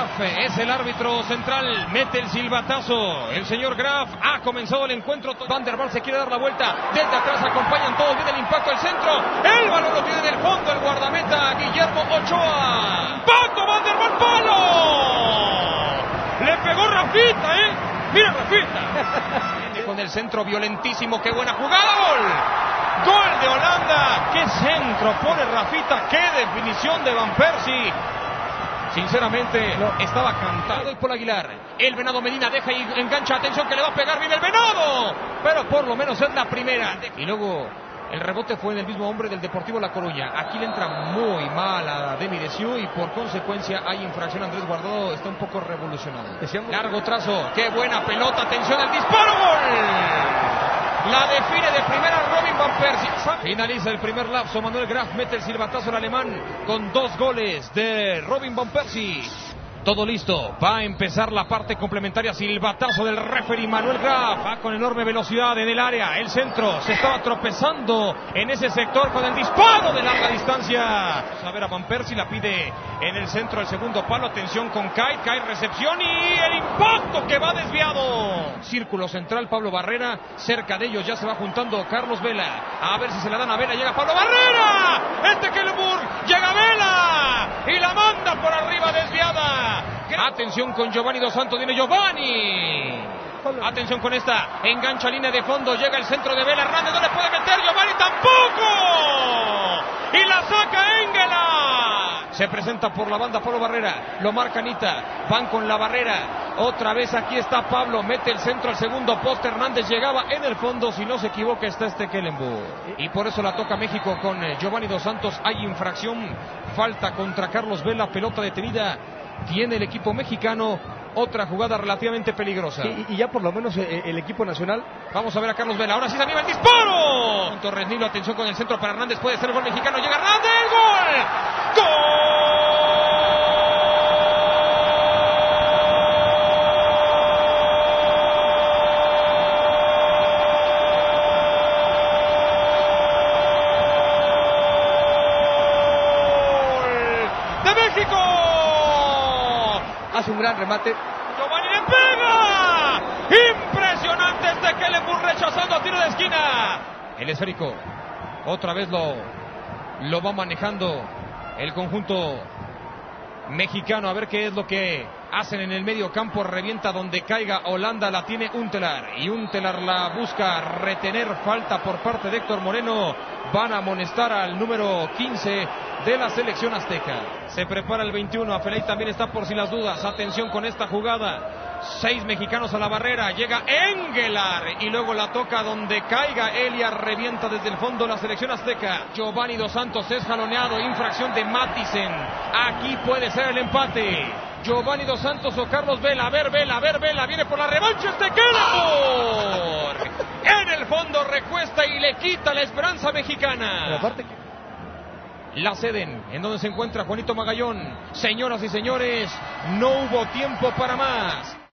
Graf es el árbitro central, mete el silbatazo, el señor Graf, ha comenzado el encuentro, Van der Waal se quiere dar la vuelta, desde atrás acompañan todos, viene el impacto, el centro, el balón lo tiene en el fondo el guardameta Guillermo Ochoa, Pato Van der Waal, palo, le pegó Rafita, mira Rafita, viene con el centro violentísimo, qué buena jugada, gol. Gol de Holanda, qué centro pone Rafita, qué definición de Van Persie. Sinceramente, estaba cantado y por Aguilar. El Venado Medina deja y engancha, atención que le va a pegar, viene el Venado. Pero por lo menos es la primera. Y luego el rebote fue del mismo hombre del Deportivo La Coruña. Aquí le entra muy mal a Demi Desiu y por consecuencia hay infracción. Andrés Guardado está un poco revolucionado. Largo trazo, qué buena pelota, atención al disparo, gol. La define de primera Robin van Persie. Finaliza el primer lapso. Manuel Graf mete el silbatazo al alemán con 2 goles de Robin van Persie. Todo listo. Va a empezar la parte complementaria. Silbatazo del referee Manuel Graf. Va con enorme velocidad en el área. El centro se estaba tropezando en ese sector con el disparo de larga distancia. Vamos a ver a Van Persie. La pide en el centro el segundo palo. Atención con Kai. Kai recepción y el impacto que va desviado. Círculo central Pablo Barrera. Cerca de ellos ya se va juntando Carlos Vela. A ver si se la dan a Vela. Llega Pablo Barrera. Stekelenburg. Llega Vela. Y la manda por arriba desviada. Atención con Giovanni dos Santos, viene Giovanni. Atención con esta, engancha línea de fondo, llega el centro de Vela, Hernández no le puede meter, Giovanni tampoco. Y la saca Engelar. Se presenta por la banda Pablo Barrera, lo marca Anita, van con la barrera. Otra vez aquí está Pablo, mete el centro al segundo poste, Hernández llegaba en el fondo, si no se equivoca está Stekelenburg. Y por eso la toca México con Giovanni dos Santos, hay infracción, falta contra Carlos Vela, pelota detenida. Tiene el equipo mexicano otra jugada relativamente peligrosa. Y ya por lo menos el equipo nacional. Vamos a ver a Carlos Vela. Ahora sí se anima el disparo. Torres Nilo, atención con el centro para Hernández. Puede ser el gol mexicano. Llega Hernández. ¡Gol! ¡Gol! ¡De México! Hace un gran remate. Giovanni le pega. Impresionante Stekelenburg rechazando a tiro de esquina. El esférico. Otra vez lo va manejando el conjunto mexicano. A ver qué es lo que hacen en el medio campo. Revienta donde caiga Holanda. La tiene Untelar. Y Untelar la busca retener. Falta por parte de Héctor Moreno. Van a amonestar al número 15. De la selección azteca. Se prepara el 21. Afelay también está por si las dudas. Atención con esta jugada. 6 mexicanos a la barrera. Llega Engelar. Y luego la toca donde caiga. Elia revienta desde el fondo la selección azteca. Giovanni dos Santos es jaloneado. Infracción de Matisen. Aquí puede ser el empate. Giovanni dos Santos o Carlos Vela. A ver, Vela. A ver, Vela. Viene por la revancha. Stekelenburg. En el fondo recuesta y le quita la esperanza mexicana. La ceden, en donde se encuentra Juanito Magallón. Señoras y señores, no hubo tiempo para más.